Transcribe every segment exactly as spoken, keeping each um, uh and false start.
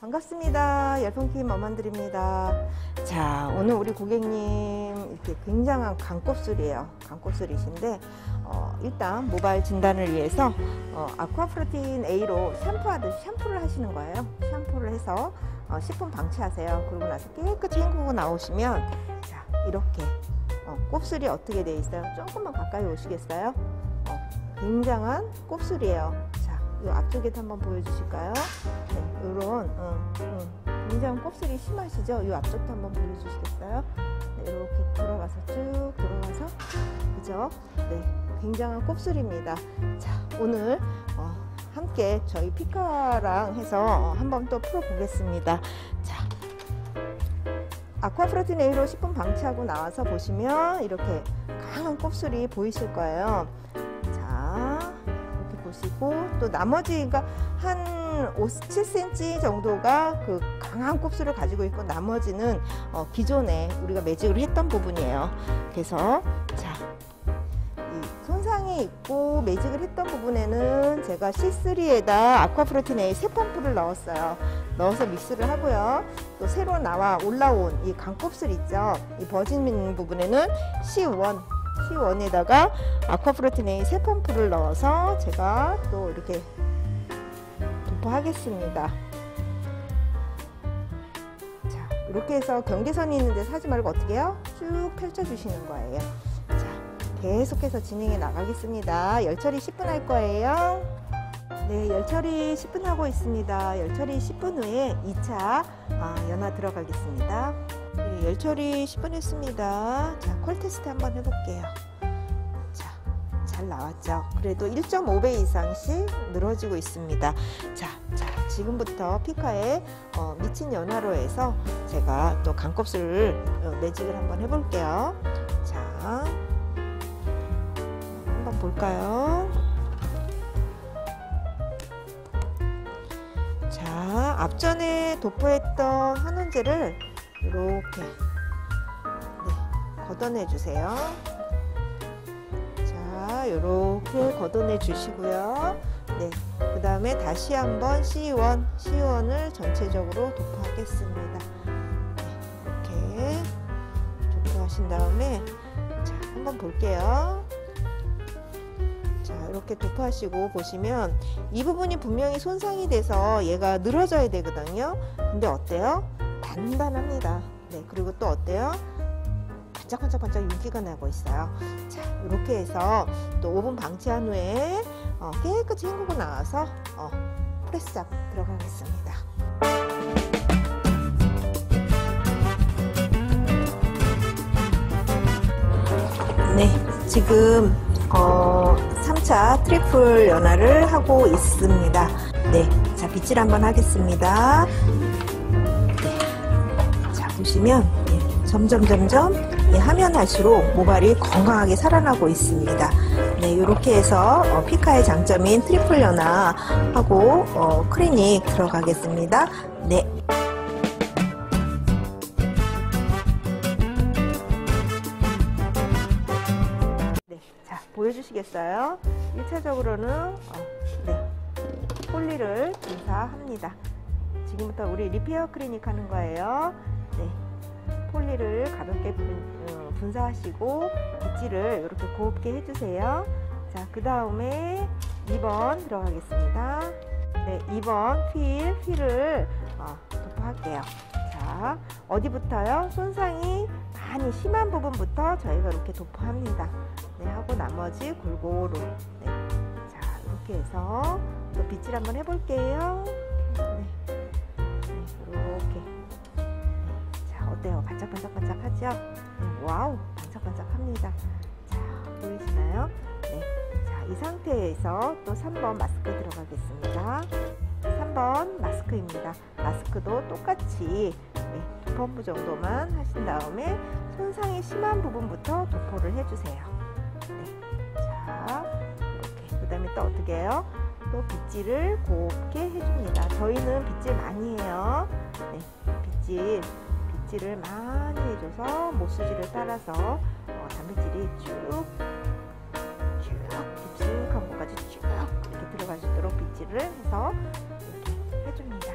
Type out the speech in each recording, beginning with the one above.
반갑습니다. 열풍킴 엄만드립니다. 자, 오늘 우리 고객님 이렇게 굉장한 간곱슬이에요. 간곱슬이신데 어, 일단 모발 진단을 위해서 어, 아쿠아프로틴 A로 샴푸하듯이 샴푸를 하시는 거예요. 샴푸를 해서 어, 십 분 방치하세요. 그러고 나서 깨끗이 헹구고 나오시면 자, 이렇게 어, 곱슬이 어떻게 되어 있어요? 조금만 가까이 오시겠어요? 어, 굉장한 곱슬이에요. 자, 이 앞쪽에도 한번 보여주실까요? 네, 이런 음, 음, 굉장히 곱슬이 심하시죠? 이 앞쪽도 한번 보여주시겠어요? 네, 이렇게 돌아가서 쭉 돌아가서 그죠? 네, 굉장한 곱슬입니다. 자, 오늘 어, 함께 저희 피카랑 해서 어, 한번 또 풀어보겠습니다. 자, 아쿠아프로틴 A로 십 분 방치하고 나와서 보시면 이렇게 강한 곱슬이 보이실 거예요. 자, 이렇게 보시고 또 나머지가 한 칠 센티미터 정도가 그 강한 곱슬을 가지고 있고 나머지는 어, 기존에 우리가 매직으로 했던 부분이에요. 그래서 자, 이 손상이 있고 매직을 했던 부분에는 제가 씨 쓰리에다 아쿠아프로틴 A 세 펌프를 넣었어요. 넣어서 믹스를 하고요. 또 새로 나와 올라온 이 강곱슬 있죠. 이 버진 부분에는 씨 원. 씨 원에다가 아쿠아프로틴 A 세 펌프를 넣어서 제가 또 이렇게 하겠습니다. 자, 이렇게 해서 경계선이 있는데 사지 말고 어떻게 해요? 쭉 펼쳐주시는 거예요. 자, 계속해서 진행해 나가겠습니다. 열처리 십 분 할 거예요. 네, 열처리 십 분 하고 있습니다. 열처리 십 분 후에 이 차 아, 연화 들어가겠습니다. 네, 열처리 십 분 했습니다. 자, 퀄테스트 한번 해볼게요. 잘 나왔죠. 그래도 일 점 오 배 이상씩 늘어지고 있습니다. 자, 자 지금부터 피카의 어, 미친 연화로 해서 제가 또 간곱슬 어, 매직을 한번 해볼게요. 자, 한번 볼까요? 자, 앞전에 도포했던 한원제를 이렇게 네, 걷어내 주세요. 이렇게 걷어내 주시고요. 네, 그 다음에 다시 한번 씨 원, 씨 원을 전체적으로 도포하겠습니다. 네, 이렇게 도포하신 다음에 자, 한번 볼게요. 자, 이렇게 도포하시고 보시면 이 부분이 분명히 손상이 돼서 얘가 늘어져야 되거든요. 근데 어때요? 단단합니다. 네, 그리고 또 어때요? 반짝반짝반짝 윤기가 나고 있어요. 자, 이렇게 해서 또 오 분 방치한 후에 어, 깨끗이 헹구고 나와서 어, 프레스업 들어가겠습니다. 네, 지금 어, 삼 차 트리플 연화를 하고 있습니다. 네, 자, 빗질 한번 하겠습니다. 네, 자, 보시면 점점 점점 예, 하면 할수록 모발이 건강하게 살아나고 있습니다. 네, 이렇게 해서 어, 피카의 장점인 트리플 연화하고 어, 클리닉 들어가겠습니다. 네. 네, 자, 보여주시겠어요? 일 차적으로는 어, 네, 폴리를 분사합니다. 지금부터 우리 리페어 클리닉 하는 거예요. 네. 폴리를 가볍게 분사하시고 빗질을 이렇게 곱게 해주세요. 자, 그 다음에 이 번 들어가겠습니다. 네, 이 번 휠, 휠을 어, 도포할게요. 자, 어디부터요? 손상이 많이 심한 부분부터 저희가 이렇게 도포합니다. 네, 하고 나머지 골고루. 네, 자, 이렇게 해서 또 빗질 한번 해볼게요. 네, 이렇게. 어때요? 반짝반짝반짝하죠? 와우! 반짝반짝합니다. 자, 보이시나요? 네. 자, 이 상태에서 또 삼 번 마스크 들어가겠습니다. 삼 번 마스크입니다. 마스크도 똑같이 네, 두 펌프 정도만 하신 다음에 손상이 심한 부분부터 도포를 해주세요. 네. 자, 이렇게. 그 다음에 또 어떻게 해요? 또 빗질을 곱게 해줍니다. 저희는 빗질 많이 해요. 네. 빗질. 빗질을 많이 해줘서 모수지를 따라서 어, 단백질이 쭉, 쭉, 깊숙한 곳까지 쭉 이렇게 들어가시도록 빗질을 해서 이렇게 해줍니다.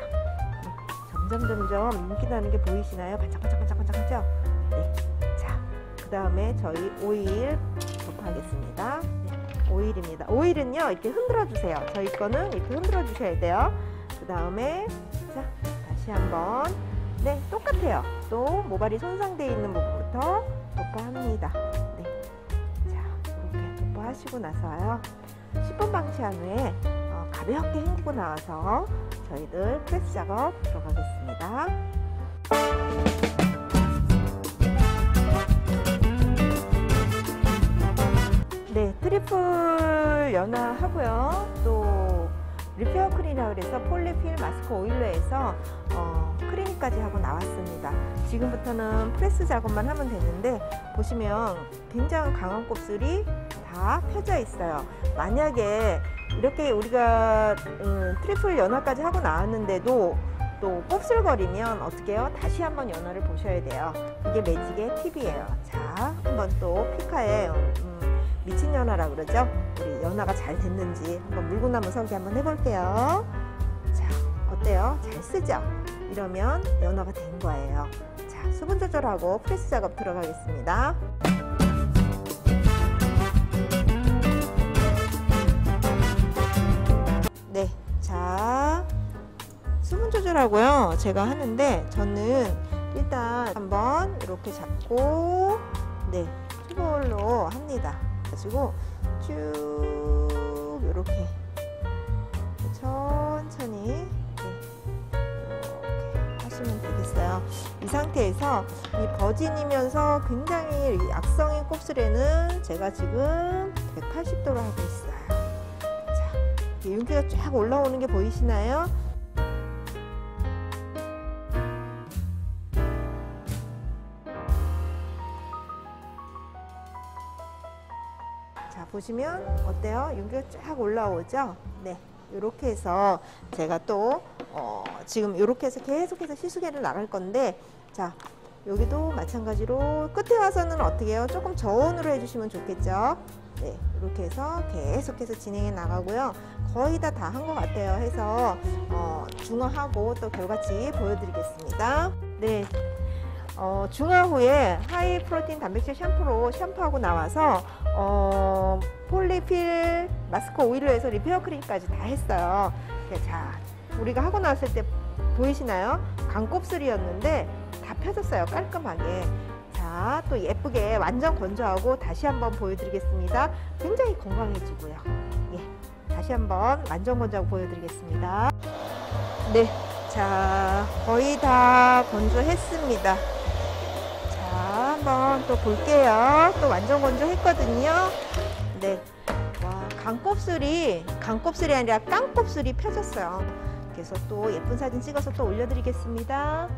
점점점점 윤기 나는 게 보이시나요? 반짝반짝반짝반짝하죠? 네. 자, 그 다음에 저희 오일 접하겠습니다. 네, 오일입니다. 오일은요, 이렇게 흔들어 주세요. 저희 거는 이렇게 흔들어 주셔야 돼요. 그 다음에, 자, 다시 한번. 네, 똑같아요. 또 모발이 손상되어 있는 부분부터 도포합니다. 네. 자, 이렇게 도포하시고 나서요. 십 분 방치한 후에 어, 가볍게 헹구고 나와서 저희들 프레스 작업 들어가겠습니다. 네, 트리플 연화하고요. 또 리페어 크린이라고 해서 폴리필 마스크 오일로 해서 어, 크리닝까지 하고 나왔습니다. 지금부터는 프레스 작업만 하면 되는데 보시면 굉장히 강한 곱슬이 다 펴져 있어요. 만약에 이렇게 우리가 음, 트리플 연화까지 하고 나왔는데도 또 곱슬거리면 어떻게 해요? 다시 한번 연화를 보셔야 돼요. 이게 매직의 팁이에요. 자, 한번 또 피카에 음, 미친 연화라고 그러죠? 우리 연화가 잘 됐는지 한번 물구나무 서기 한번 해볼게요. 자, 어때요? 잘 쓰죠? 이러면 연화가 된 거예요. 자, 수분 조절하고 프레스 작업 들어가겠습니다. 네, 자, 수분 조절하고요. 제가 하는데 저는 일단 한번 이렇게 잡고 네, 투볼로 합니다. 가지고 쭉 이렇게 천천히 네, 이렇게 하시면 되겠어요. 이 상태에서 이 버진이면서 굉장히 악성인 곱슬에는 제가 지금 백팔십 도로 하고 있어요. 윤기가 쫙 올라오는 게 보이시나요? 자, 보시면 어때요? 윤기가 쫙 올라오죠? 네, 이렇게 해서 제가 또 어, 지금 이렇게 해서 계속해서 시수개를 나갈 건데, 자, 여기도 마찬가지로 끝에 와서는 어떻게 해요? 조금 저온으로 해주시면 좋겠죠? 네, 이렇게 해서 계속해서 진행해 나가고요. 거의 다 다 한 것 같아요. 해서 어, 중화하고 또 결과치 보여드리겠습니다. 네, 어, 중화 후에 하이프로틴 단백질 샴푸로 샴푸하고 나와서 어, 폴리필 마스크 오일로 해서 리페어 크림까지 다 했어요. 자, 우리가 하고 나왔을 때 보이시나요? 강곱슬이었는데 다 펴졌어요. 깔끔하게. 자, 또 예쁘게 완전 건조하고 다시 한번 보여드리겠습니다. 굉장히 건강해지고요. 예, 다시 한번 완전 건조하고 보여드리겠습니다. 네, 자, 거의 다 건조했습니다. 자, 한번 또 볼게요. 또 완전 건조했거든요. 네, 와, 강곱슬이 강곱슬이 아니라 깡곱슬이 펴졌어요. 그래서 또 예쁜 사진 찍어서 또 올려드리겠습니다.